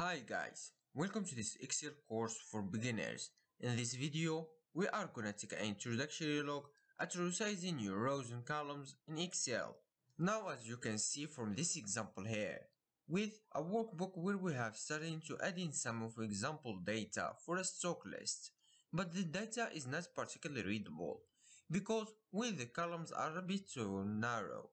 Hi guys, welcome to this Excel course for beginners. In this video, we are gonna take an introductory look at resizing your rows and columns in Excel. Now, as you can see from this example here, with a workbook where we have started to add in some of example data for a stock list, but the data is not particularly readable because well, the columns are a bit too narrow.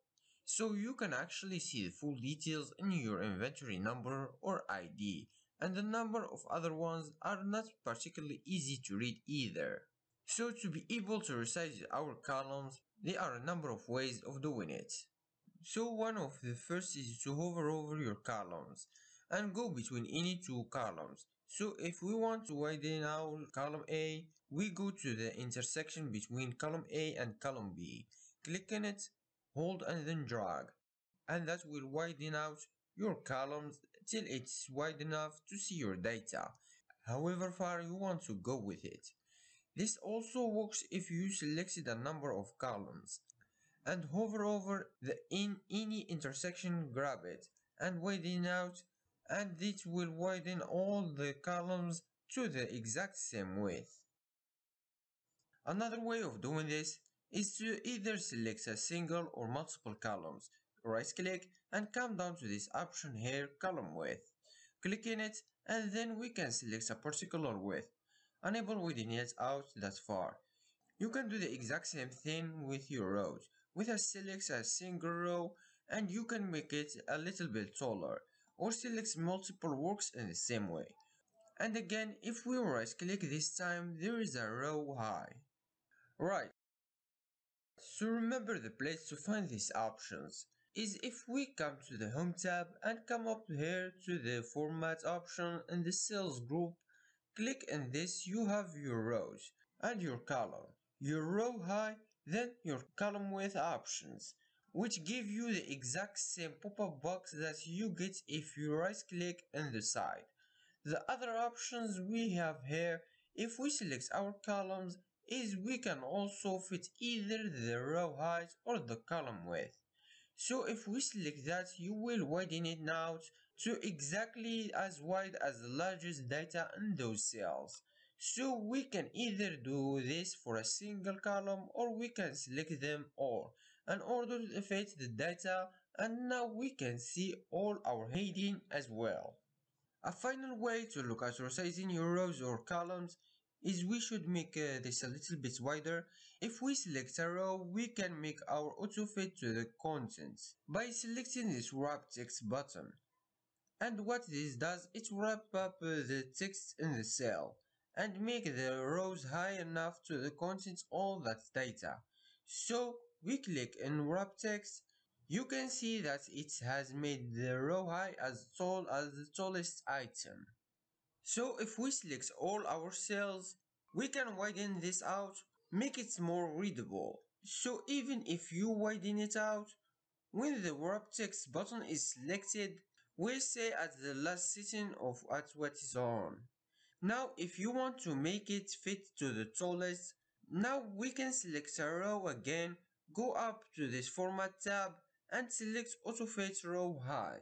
So you can actually see the full details in your inventory number or ID, and a number of other ones are not particularly easy to read either. So to be able to resize our columns, there are a number of ways of doing it. So one of the first is to hover over your columns and go between any two columns. So if we want to widen out column A, we go to the intersection between column A and column B, click on it, hold and then drag, and that will widen out your columns till it's wide enough to see your data, however far you want to go with it. This also works if you selected a number of columns, and hover over any intersection, grab it, and widen out, and it will widen all the columns to the exact same width. Another way of doing this is to either select a single or multiple columns, right click and come down to this option here, column width, click in it, and then we can select a particular width, enable widen it out that far. You can do the exact same thing with your rows, with a select a single row and you can make it a little bit taller, or select multiple works in the same way. And again, if we right click this time, there is a row high. Right. So remember, the place to find these options is if we come to the Home tab and come up here to the Format option in the Cells group, click on this, you have your rows and your column, your row height, then your column width options, which give you the exact same pop-up box that you get if you right-click on the side. The other options we have here, if we select our columns, is we can also fit either the row height or the column width. So if we select that, you will widen it out to exactly as wide as the largest data in those cells. So we can either do this for a single column, or we can select them all in order to fit the data, and now we can see all our heading as well. A final way to look at resizing your rows or columns is we should make this a little bit wider. If we select a row, we can make our auto fit to the contents by selecting this wrap text button. And what this does, it wraps up the text in the cell and make the rows high enough to the contents all that data. So we click in wrap text, you can see that it has made the row high as tall as the tallest item. So if we select all our cells, we can widen this out, make it more readable. So even if you widen it out, when the wrap text button is selected, we'll say at the last setting of at what is on. Now if you want to make it fit to the tallest, now we can select a row again, go up to this Format tab and select Auto Fit Row High,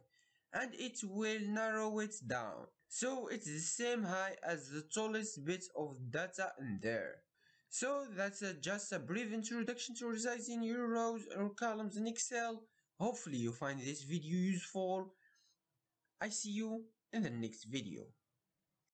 and it will narrow it down. So it's the same height as the tallest bit of data in there. So that's just a brief introduction to resizing your rows or columns in Excel. Hopefully you find this video useful. I see you in the next video.